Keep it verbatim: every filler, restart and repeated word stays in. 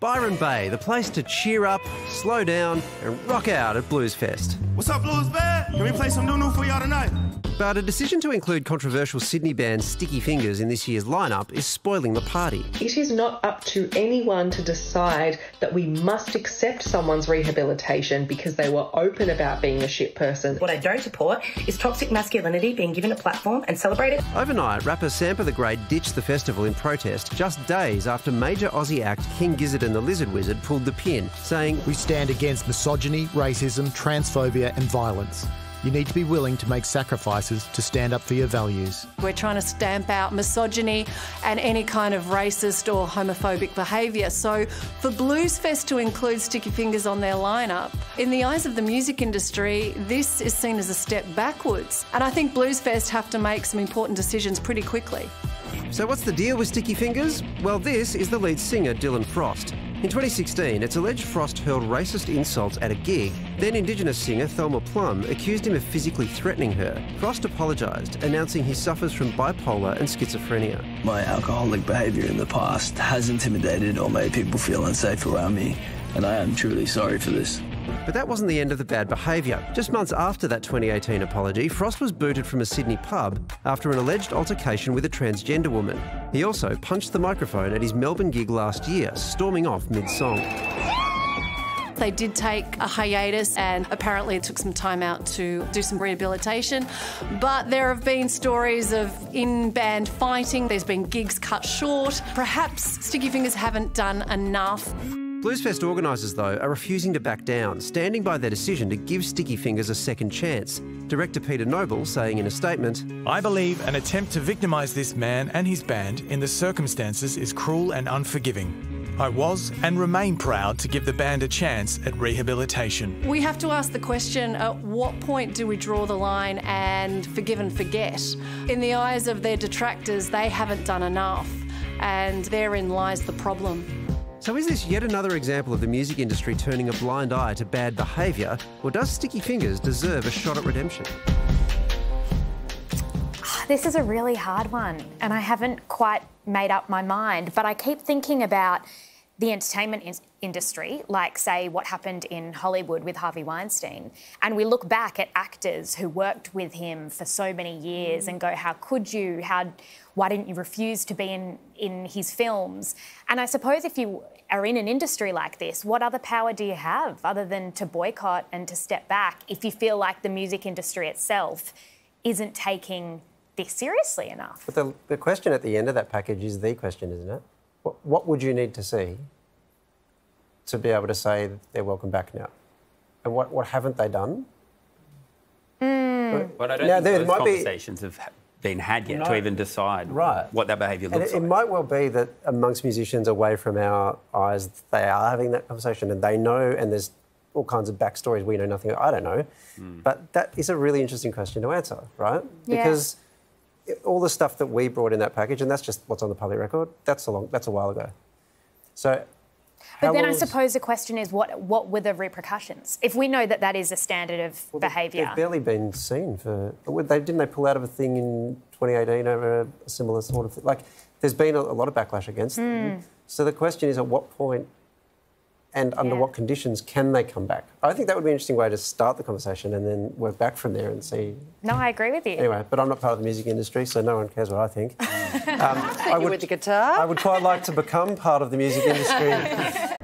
Byron Bay, the place to cheer up, slow down and rock out at Bluesfest. What's up, Bluesfest? Can we play some new new for y'all tonight? But a decision to include controversial Sydney band Sticky Fingers in this year's lineup is spoiling the party. It is not up to anyone to decide that we must accept someone's rehabilitation because they were open about being a shit person. What I don't support is toxic masculinity being given a platform and celebrated. Overnight, rapper Sampa the Great ditched the festival in protest just days after major Aussie act King Gizzard and the Lizard Wizard pulled the pin, saying, "We stand against misogyny, racism, transphobia and violence. You need to be willing to make sacrifices to stand up for your values. We're trying to stamp out misogyny and any kind of racist or homophobic behaviour. So for Bluesfest to include Sticky Fingers on their lineup, in the eyes of the music industry, this is seen as a step backwards. And I think Bluesfest have to make some important decisions pretty quickly." So what's the deal with Sticky Fingers? Well, this is the lead singer, Dylan Frost. In twenty sixteen, it's alleged Frost hurled racist insults at a gig. Then Indigenous singer Thelma Plum accused him of physically threatening her. Frost apologised, announcing he suffers from bipolar and schizophrenia. "My alcoholic behaviour in the past has intimidated or made people feel unsafe around me, and I am truly sorry for this." But that wasn't the end of the bad behaviour. Just months after that twenty eighteen apology, Frost was booted from a Sydney pub after an alleged altercation with a transgender woman. He also punched the microphone at his Melbourne gig last year, storming off mid-song. They did take a hiatus and apparently it took some time out to do some rehabilitation. But there have been stories of in-band fighting. There's been gigs cut short. Perhaps Sticky Fingers haven't done enough. Bluesfest organisers, though, are refusing to back down, standing by their decision to give Sticky Fingers a second chance. Director Peter Noble saying in a statement, "I believe an attempt to victimise this man and his band in the circumstances is cruel and unforgiving. I was and remain proud to give the band a chance at rehabilitation." We have to ask the question, at what point do we draw the line and forgive and forget? In the eyes of their detractors, they haven't done enough, and therein lies the problem. So is this yet another example of the music industry turning a blind eye to bad behaviour, or does Sticky Fingers deserve a shot at redemption? This is a really hard one, and I haven't quite made up my mind, but I keep thinking about the entertainment in industry, like, say, what happened in Hollywood with Harvey Weinstein, and we look back at actors who worked with him for so many years mm. and go, how could you? How, why didn't you refuse to be in, in his films? And I suppose if you are in an industry like this, what other power do you have other than to boycott and to step back if you feel like the music industry itself isn't taking this seriously enough? But the, the question at the end of that package is the question, isn't it? What, what would you need to see to be able to say they're welcome back now? And what, what haven't they done? Mm. But I don't now, think those conversations be... have been had yet no. to even decide right. what that behaviour looks and it, like. It might well be that amongst musicians away from our eyes, they are having that conversation and they know, and there's all kinds of backstories we know nothing about, I don't know. Mm. But that is a really interesting question to answer, right? Yeah. Because all the stuff that we brought in that package, and that's just what's on the public record, that's a, long, that's a while ago. So... But then I suppose the question is, what what were the repercussions? If we know that that is a standard of well, behaviour... They've barely been seen for... They, didn't they pull out of a thing in twenty eighteen over a similar sort of thing? Like, there's been a, a lot of backlash against mm. them. So the question is, at what point and under yeah. what conditions can they come back? I think that would be an interesting way to start the conversation and then work back from there and see... No, I agree with you. Anyway, but I'm not part of the music industry, so no one cares what I think. um, I would, with the guitar? I would quite like to become part of the music industry